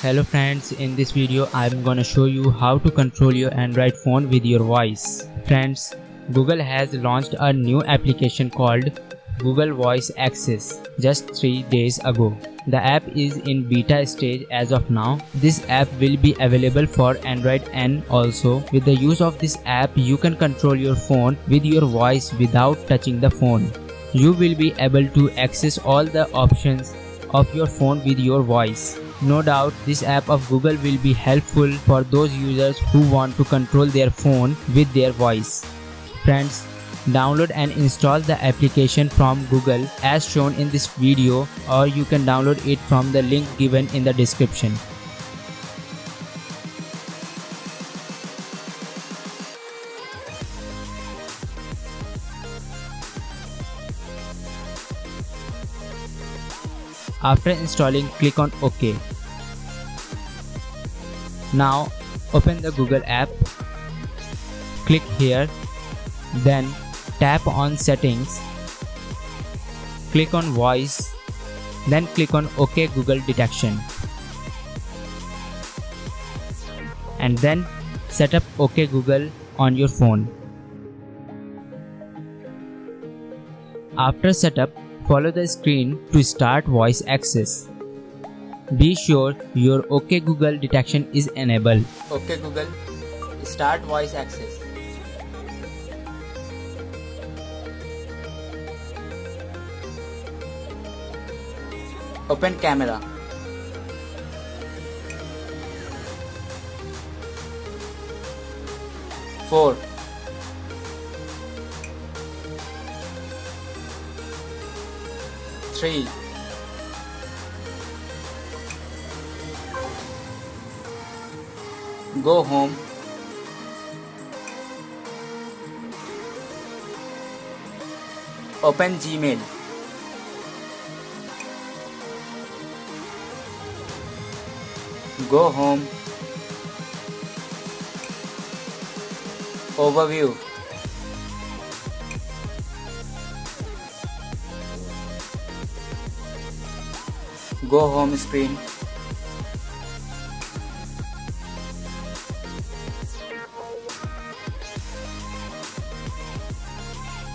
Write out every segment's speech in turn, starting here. Hello friends, in this video I'm gonna show you how to control your Android phone with your voice. Friends, Google has launched a new application called Google Voice Access just 3 days ago. The app is in beta stage as of now. This app will be available for Android N also. With the use of this app, you can control your phone with your voice without touching the phone. You will be able to access all the options of your phone with your voice. No doubt, this app of Google will be helpful for those users who want to control their phone with their voice. Friends, download and install the application from Google as shown in this video, or you can download it from the link given in the description. After installing, click on OK. Now open the Google app, click here, then tap on Settings, click on Voice, then click on OK Google Detection, and then set up OK Google on your phone. After setup, follow the screen to start voice access. Be sure your OK Google detection is enabled. OK Google, start voice access. Open camera. Four. 3. Go home. 2. Open Gmail. 3. Go home. 4. Overview. 5. Go home screen. 6.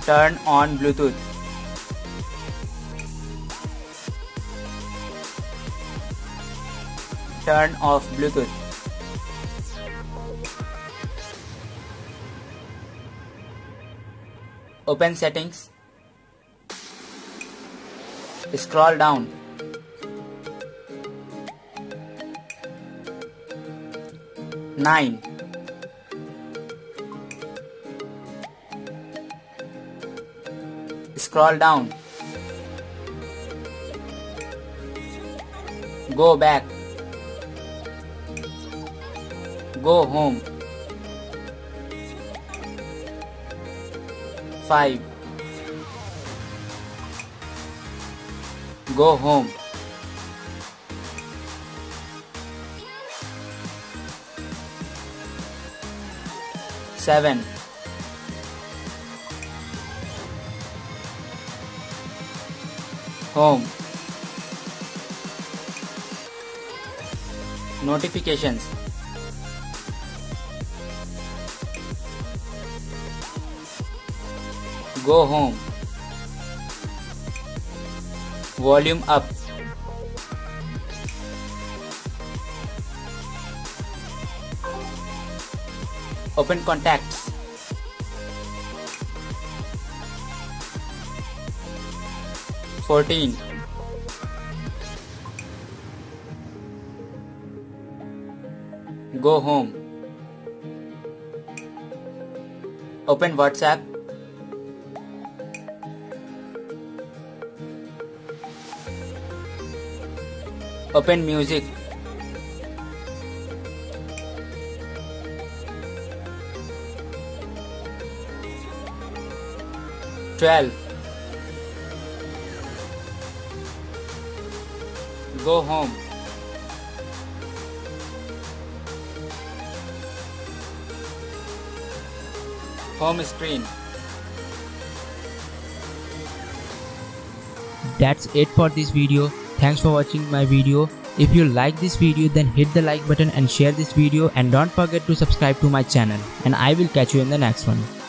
Turn on Bluetooth. 7. Turn off Bluetooth. 8. Open settings. Scroll down. Nine. Scroll down. Go back. Go home. 5. Go home. 7. Home. Notifications. 8. Go home. Volume up. 9. Open contacts. 14. Go home. Open WhatsApp. 8. Open music. 12. Go home. 8. Home screen. That's it for this video. Thanks for watching my video. If you like this video, then hit the like button and share this video, and don't forget to subscribe to my channel, and I will catch you in the next one.